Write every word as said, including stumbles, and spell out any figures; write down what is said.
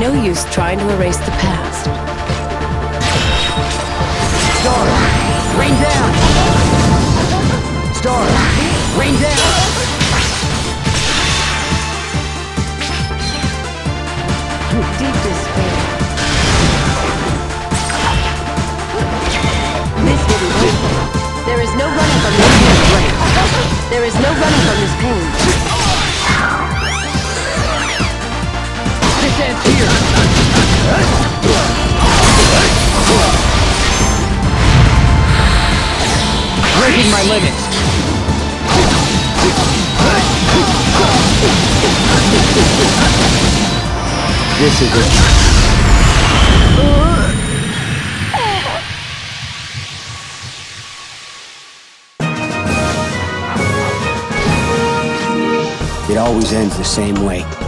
No use trying to erase the past. Star, rain down! Star, rain down! Deep despair. This will be painful. There is no running from this pain. There is no running from this pain. Here. Breaking my limits. This is it. It always ends the same way.